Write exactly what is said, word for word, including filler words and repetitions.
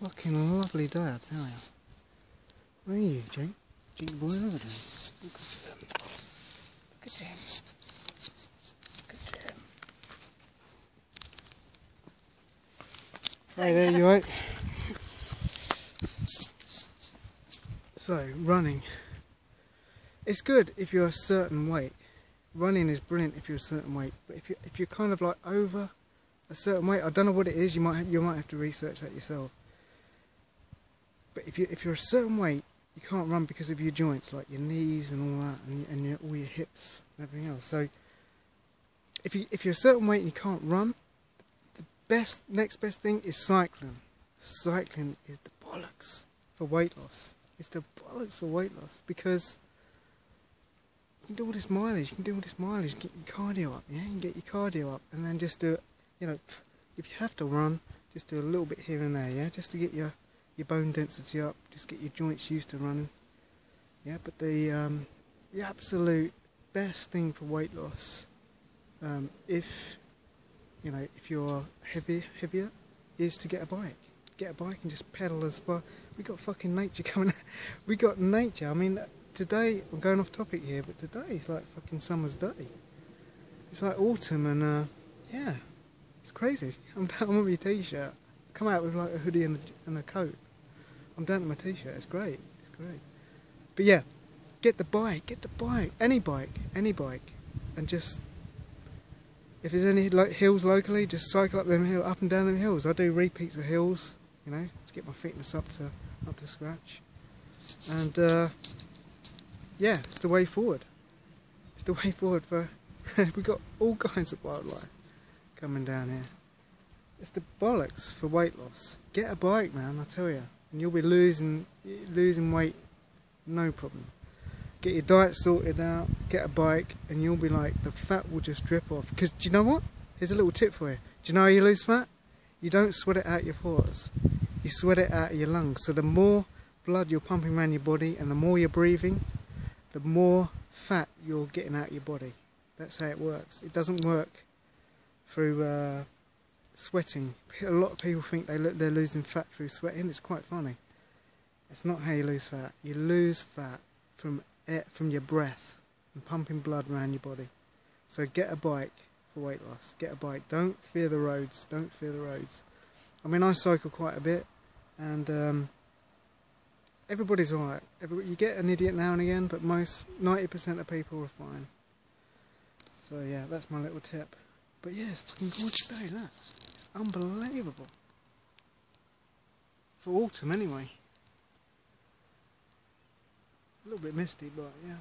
Fucking lovely day, I tell you. Where are you, Jake? Jake boy over there. Look at them. Look at them. Look at them. Hey there, you out? So, running. It's good if you're a certain weight. Running is brilliant if you're a certain weight. But if you if you're kind of like over a certain weight, I don't know what it is. You might have, you might have to research that yourself. But if you if you're a certain weight, you can't run because of your joints, like your knees and all that, and and your, all your hips and everything else. So if you if you're a certain weight and you can't run, the best next best thing is cycling. Cycling is the bollocks for weight loss. It's the bollocks for weight loss because you can do all this mileage. You can do all this mileage. Get your cardio up. Yeah, you can get your cardio up, and then just do it. You know, if you have to run, just do a little bit here and there, yeah, just to get your, your bone density up, just get your joints used to running, yeah, but the, um, the absolute best thing for weight loss, um, if, you know, if you're heavy, heavier, is to get a bike, get a bike and just pedal as far. We got fucking nature coming, we got nature. I mean, today, I'm going off topic here, but today is like fucking summer's day, it's like autumn and, uh, yeah. It's crazy. I'm down with my t-shirt. Come out with like a hoodie and a, and a coat. I'm down with my t-shirt. It's great. It's great. But yeah, get the bike. Get the bike. Any bike. Any bike. And just, if there's any like hills locally, just cycle up them hill, up and down them hills. I do repeats of hills, you know, to get my fitness up to up to scratch. And uh, yeah, it's the way forward. It's the way forward for. We've got all kinds of wildlife coming down here. It's the bollocks for weight loss. Get a bike, man, I tell you, and you'll be losing losing weight, no problem. Get your diet sorted out, get a bike, and you'll be like, the fat will just drip off. Because do you know what? Here's a little tip for you. Do you know how you lose fat? You don't sweat it out your pores. You sweat it out of your lungs. So the more blood you're pumping around your body, and the more you're breathing, the more fat you're getting out of your body. That's how it works. It doesn't work through uh, sweating. A lot of people think they look, they're losing fat through sweating. It's quite funny. It's not how you lose fat. You lose fat from air, from your breath and pumping blood around your body. So get a bike for weight loss. Get a bike. Don't fear the roads. Don't fear the roads. I mean, I cycle quite a bit, and um, everybody's alright. Everybody, you get an idiot now and again, but most ninety percent of people are fine. So yeah, that's my little tip. But yeah, it's a fucking gorgeous day, look. It's unbelievable. For autumn, anyway. A little bit misty, but yeah.